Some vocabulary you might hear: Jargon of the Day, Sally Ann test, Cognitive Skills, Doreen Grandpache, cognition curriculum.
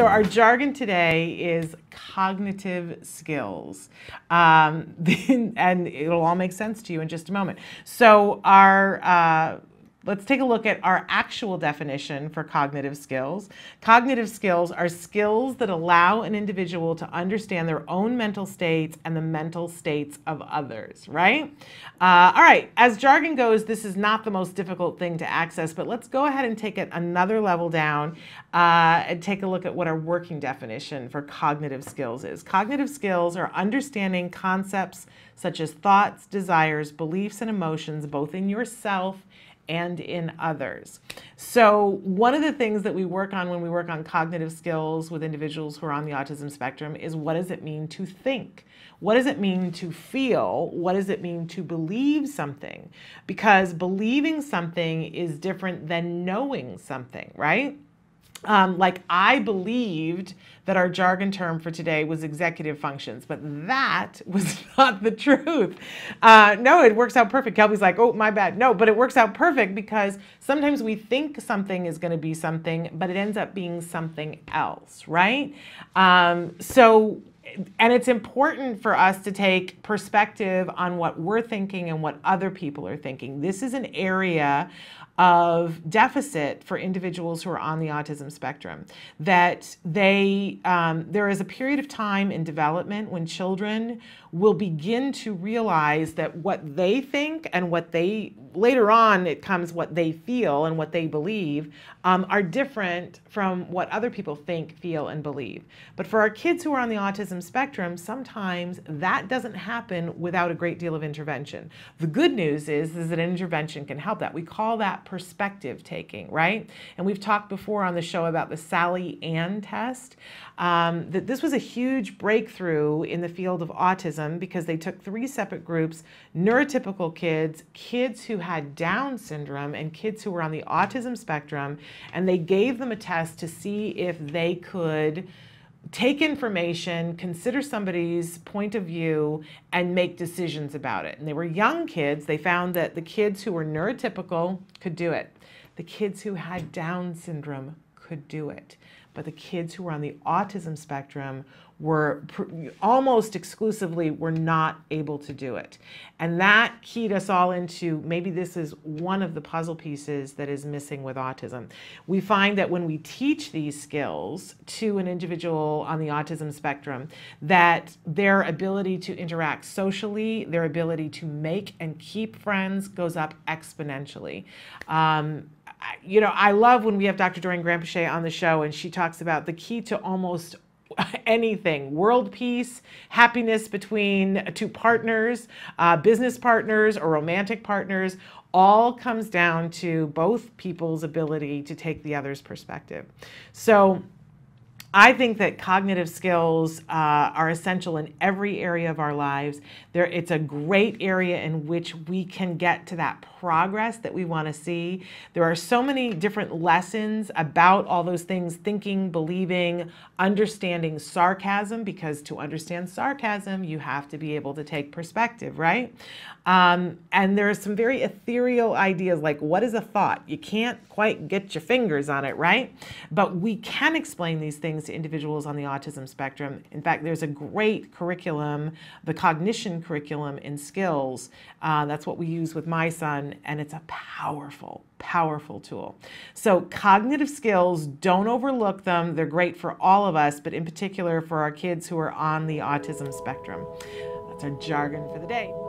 So our jargon today is cognitive skills, and it'll all make sense to you in just a moment. So our let's take a look at our actual definition for cognitive skills. Cognitive skills are skills that allow an individual to understand their own mental states and the mental states of others, right? All right, as jargon goes, this is not the most difficult thing to access, but let's go ahead and take it another level down and take a look at what our working definition for cognitive skills is. Cognitive skills are understanding concepts such as thoughts, desires, beliefs, and emotions, both in yourself and in others. So one of the things that we work on when we work on cognitive skills with individuals who are on the autism spectrum is, what does it mean to think? What does it mean to feel? What does it mean to believe something? Because believing something is different than knowing something, right? Like, I believed that our jargon term for today was executive functions, but that was not the truth. No, it works out perfect. Kelby's like, oh, my bad. No, but it works out perfect because sometimes we think something is going to be something, but it ends up being something else, right? And it's important for us to take perspective on what we're thinking and what other people are thinking. This is an area of deficit for individuals who are on the autism spectrum, that they, there is a period of time in development when children will begin to realize that what they think and what they, later on it comes what they feel and what they believe, are different from what other people think, feel, and believe. But for our kids who are on the autism spectrum, sometimes that doesn't happen without a great deal of intervention. The good news is that intervention can help that. We call that perspective taking, right? And we've talked before on the show about the Sally Ann test, that this was a huge breakthrough in the field of autism because they took three separate groups: neurotypical kids, kids who had Down syndrome, and kids who were on the autism spectrum, and they gave them a test to see if they could take information, consider somebody's point of view, and make decisions about it. And they were young kids. They found that the kids who were neurotypical could do it. The kids who had Down syndrome could do it. But the kids who were on the autism spectrum were almost exclusively were not able to do it. And that keyed us all into, maybe this is one of the puzzle pieces that is missing with autism. We find that when we teach these skills to an individual on the autism spectrum, that their ability to interact socially, their ability to make and keep friends goes up exponentially. You know, I love when we have Dr. Doreen Grandpache on the show, and she talks about the key to almost anything: world peace, happiness between two partners, business partners or romantic partners, all comes down to both people's ability to take the other's perspective. So I think that cognitive skills are essential in every area of our lives. It's a great area in which we can get to that progress that we want to see. There are so many different lessons about all those things: thinking, believing, understanding sarcasm, because to understand sarcasm, you have to be able to take perspective, right? And there are some very ethereal ideas, like, what is a thought? You can't quite get your fingers on it, right? But we can explain these things to individuals on the autism spectrum. In fact, there's a great curriculum, the cognition curriculum in skills. That's what we use with my son, and it's a powerful, powerful tool. So cognitive skills, don't overlook them. They're great for all of us, but in particular for our kids who are on the autism spectrum. That's our jargon for the day.